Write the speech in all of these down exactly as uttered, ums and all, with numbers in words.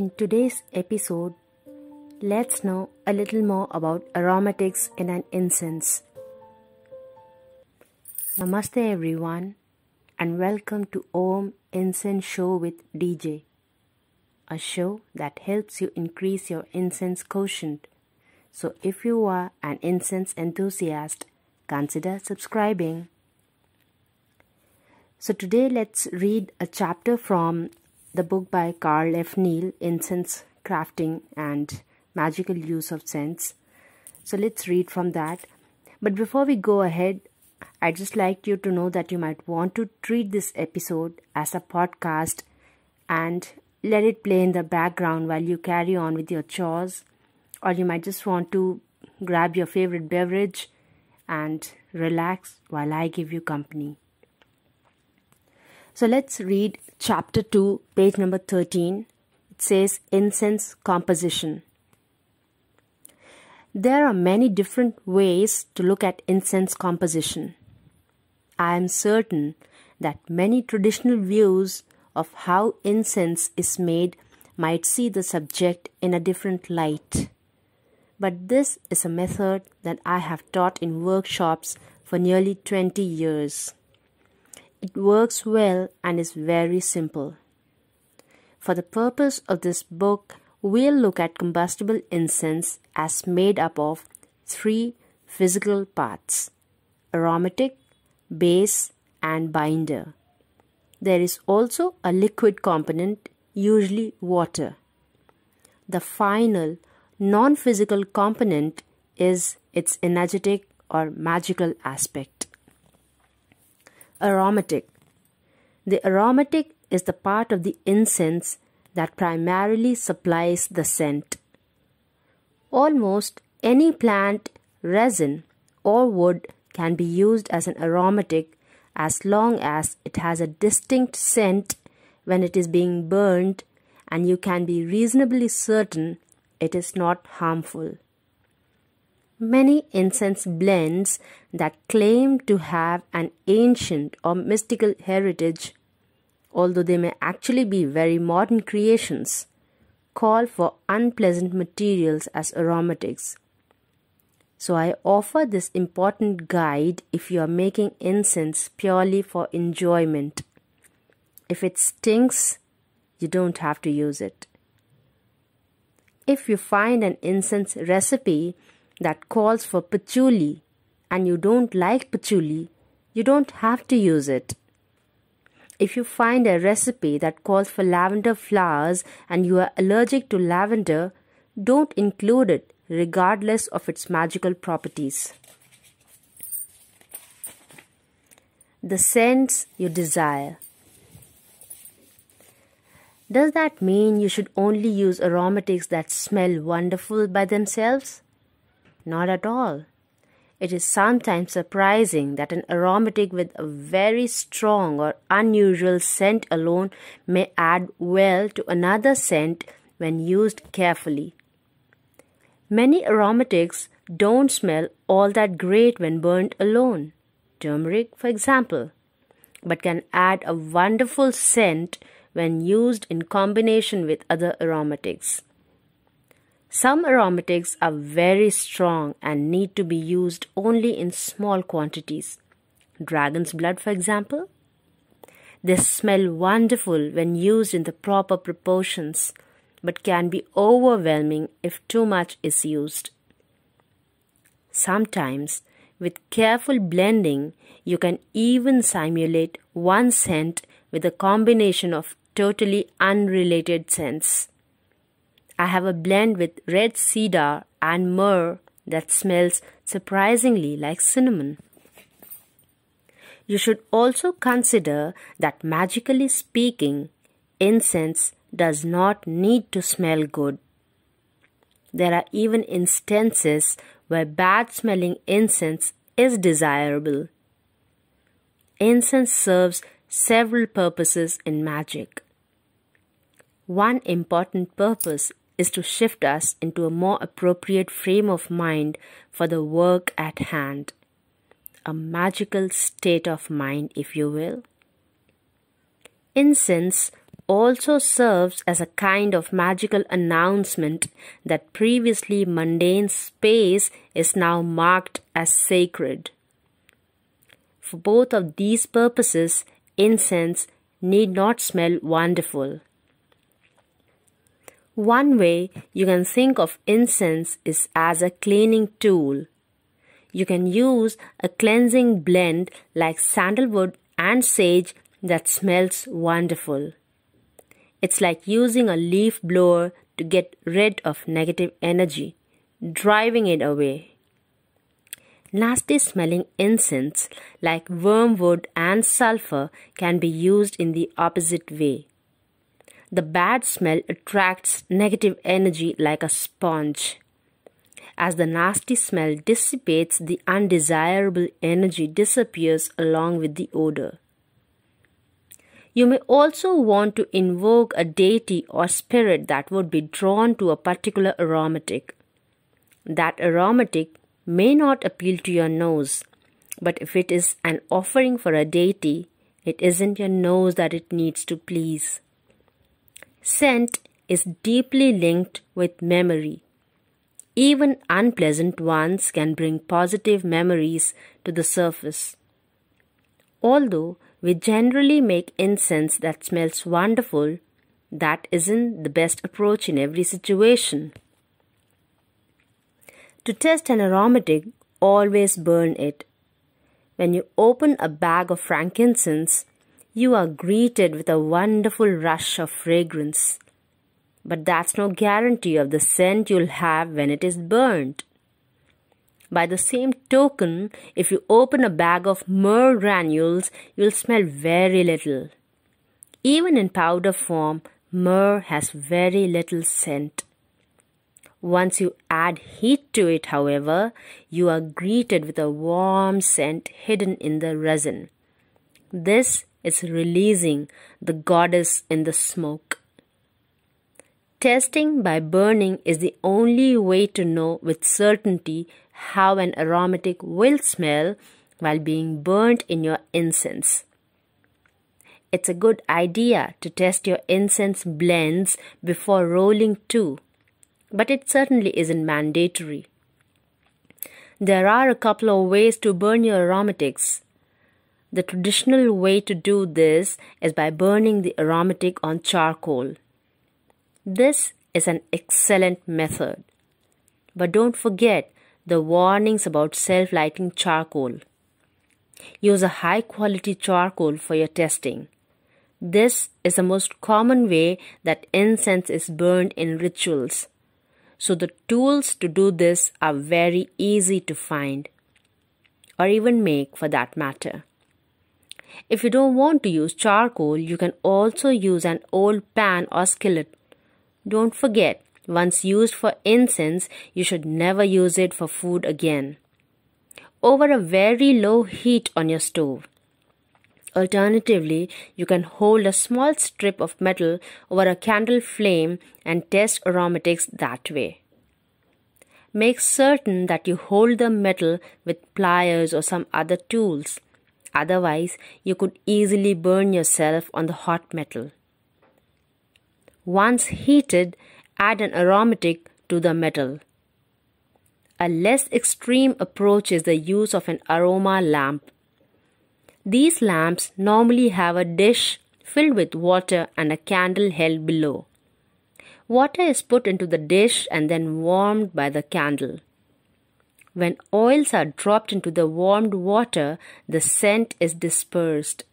In today's episode, let's know a little more about aromatics in an incense. Namaste everyone and welcome to Om Incense Show with D J, a show that helps you increase your incense quotient. So if you are an incense enthusiast, consider subscribing. So today let's read a chapter from the book by Carl F. Neal, Incense, Crafting and Magical Use of Scents. So let's read from that. But before we go ahead, I'd just like you to know that you might want to treat this episode as a podcast and let it play in the background while you carry on with your chores, or you might just want to grab your favorite beverage and relax while I give you company. So let's read chapter two, page number thirteen. It says incense composition. There are many different ways to look at incense composition. I am certain that many traditional views of how incense is made might see the subject in a different light. But this is a method that I have taught in workshops for nearly twenty years. It works well and is very simple. For the purpose of this book, we'll look at combustible incense as made up of three physical parts: aromatic, base, and binder. There is also a liquid component, usually water. The final, non-physical component is its energetic or magical aspect. Aromatic. The aromatic is the part of the incense that primarily supplies the scent. Almost any plant, resin, or wood can be used as an aromatic as long as it has a distinct scent when it is being burned, and you can be reasonably certain it is not harmful. Many incense blends that claim to have an ancient or mystical heritage, although they may actually be very modern creations, call for unpleasant materials as aromatics. So I offer this important guide if you are making incense purely for enjoyment. If it stinks, you don't have to use it. If you find an incense recipe that calls for patchouli and you don't like patchouli, you don't have to use it. If you find a recipe that calls for lavender flowers and you are allergic to lavender, don't include it regardless of its magical properties. The scents you desire. Does that mean you should only use aromatics that smell wonderful by themselves? Not at all. It is sometimes surprising that an aromatic with a very strong or unusual scent alone may add well to another scent when used carefully. Many aromatics don't smell all that great when burned alone, turmeric for example, but can add a wonderful scent when used in combination with other aromatics. Some aromatics are very strong and need to be used only in small quantities. Dragon's blood, for example. They smell wonderful when used in the proper proportions, but can be overwhelming if too much is used. Sometimes, with careful blending, you can even simulate one scent with a combination of totally unrelated scents. I have a blend with red cedar and myrrh that smells surprisingly like cinnamon. You should also consider that magically speaking, incense does not need to smell good. There are even instances where bad smelling incense is desirable. Incense serves several purposes in magic. One important purpose is to shift us into a more appropriate frame of mind for the work at hand. A magical state of mind, if you will. Incense also serves as a kind of magical announcement that previously mundane space is now marked as sacred. For both of these purposes, incense need not smell wonderful. One way you can think of incense is as a cleaning tool. You can use a cleansing blend like sandalwood and sage that smells wonderful. It's like using a leaf blower to get rid of negative energy, driving it away. Nasty smelling incense like wormwood and sulfur can be used in the opposite way. The bad smell attracts negative energy like a sponge. As the nasty smell dissipates, the undesirable energy disappears along with the odor. You may also want to invoke a deity or spirit that would be drawn to a particular aromatic. That aromatic may not appeal to your nose, but if it is an offering for a deity, it isn't your nose that it needs to please. Scent is deeply linked with memory. Even unpleasant ones can bring positive memories to the surface. Although we generally make incense that smells wonderful, that isn't the best approach in every situation. To test an aromatic, always burn it. When you open a bag of frankincense, you are greeted with a wonderful rush of fragrance. But that's no guarantee of the scent you'll have when it is burned. By the same token, if you open a bag of myrrh granules, you'll smell very little. Even in powder form, myrrh has very little scent. Once you add heat to it, however, you are greeted with a warm scent hidden in the resin. This is releasing the goddess in the smoke. Testing by burning is the only way to know with certainty how an aromatic will smell while being burnt in your incense. It's a good idea to test your incense blends before rolling too, but it certainly isn't mandatory. There are a couple of ways to burn your aromatics. The traditional way to do this is by burning the aromatic on charcoal. This is an excellent method. But don't forget the warnings about self-lighting charcoal. Use a high-quality charcoal for your testing. This is the most common way that incense is burned in rituals. So the tools to do this are very easy to find, or even make for that matter. If you don't want to use charcoal, you can also use an old pan or skillet. Don't forget, once used for incense, you should never use it for food again. Over a very low heat on your stove. Alternatively, you can hold a small strip of metal over a candle flame and test aromatics that way. Make certain that you hold the metal with pliers or some other tools. Otherwise, you could easily burn yourself on the hot metal. Once heated, add an aromatic to the metal. A less extreme approach is the use of an aroma lamp. These lamps normally have a dish filled with water and a candle held below. Water is put into the dish and then warmed by the candle. When oils are dropped into the warmed water, the scent is dispersed.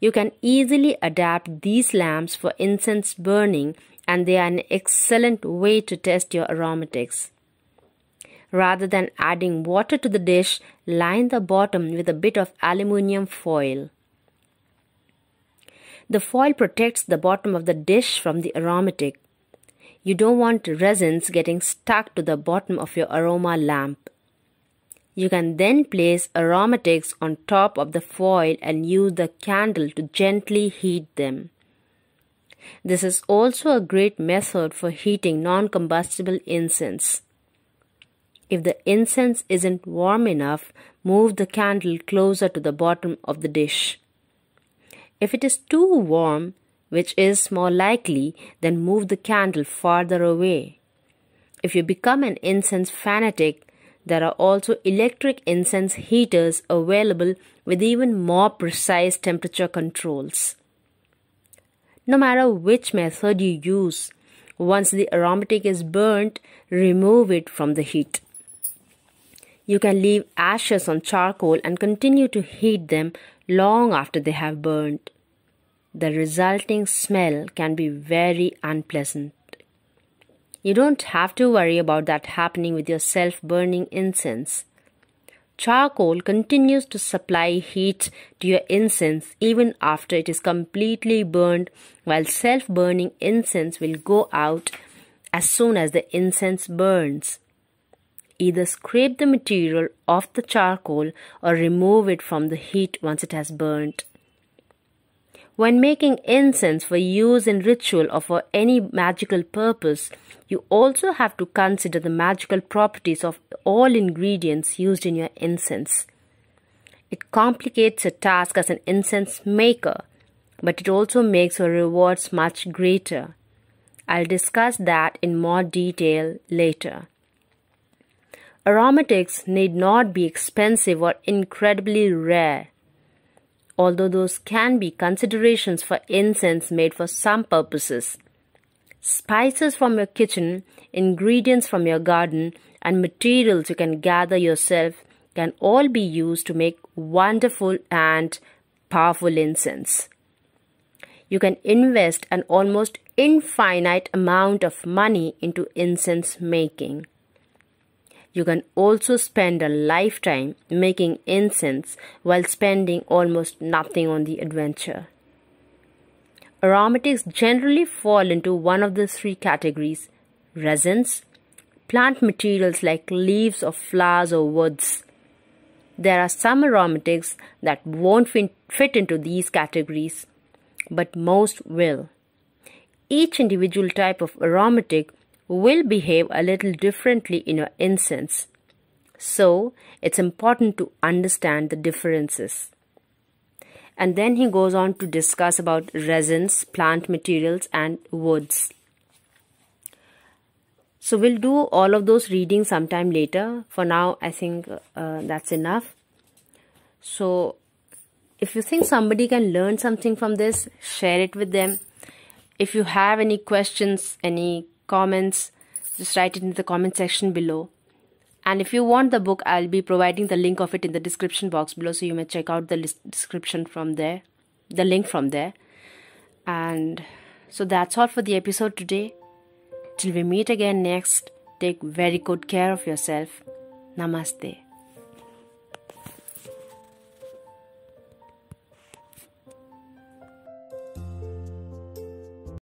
You can easily adapt these lamps for incense burning, and they are an excellent way to test your aromatics. Rather than adding water to the dish, line the bottom with a bit of aluminium foil. The foil protects the bottom of the dish from the aromatic. You don't want resins getting stuck to the bottom of your aroma lamp. You can then place aromatics on top of the foil and use the candle to gently heat them. This is also a great method for heating non-combustible incense. If the incense isn't warm enough, move the candle closer to the bottom of the dish. If it is too warm, which is more likely, then move the candle farther away. If you become an incense fanatic, there are also electric incense heaters available with even more precise temperature controls. No matter which method you use, once the aromatic is burnt, remove it from the heat. You can leave ashes on charcoal and continue to heat them long after they have burned. The resulting smell can be very unpleasant. You don't have to worry about that happening with your self-burning incense. Charcoal continues to supply heat to your incense even after it is completely burned, while self-burning incense will go out as soon as the incense burns. Either scrape the material off the charcoal or remove it from the heat once it has burned. When making incense for use in ritual or for any magical purpose, you also have to consider the magical properties of all ingredients used in your incense. It complicates your task as an incense maker, but it also makes your rewards much greater. I'll discuss that in more detail later. Aromatics need not be expensive or incredibly rare. Although those can be considerations for incense made for some purposes. Spices from your kitchen, ingredients from your garden, and materials you can gather yourself can all be used to make wonderful and powerful incense. You can invest an almost infinite amount of money into incense making. You can also spend a lifetime making incense while spending almost nothing on the adventure. Aromatics generally fall into one of the three categories: resins, plant materials like leaves or flowers or woods. There are some aromatics that won't fit into these categories, but most will. Each individual type of aromatic will behave a little differently in your incense. So, it's important to understand the differences. And then he goes on to discuss about resins, plant materials and woods. So, we'll do all of those readings sometime later. For now, I think uh, that's enough. So, if you think somebody can learn something from this, share it with them. If you have any questions, any comments, just write it in the comment section below. And if you want the book, I'll be providing the link of it in the description box below, so you may check out the list description from there, the link from there. And so that's all for the episode today. Till we meet again next, take very good care of yourself. Namaste.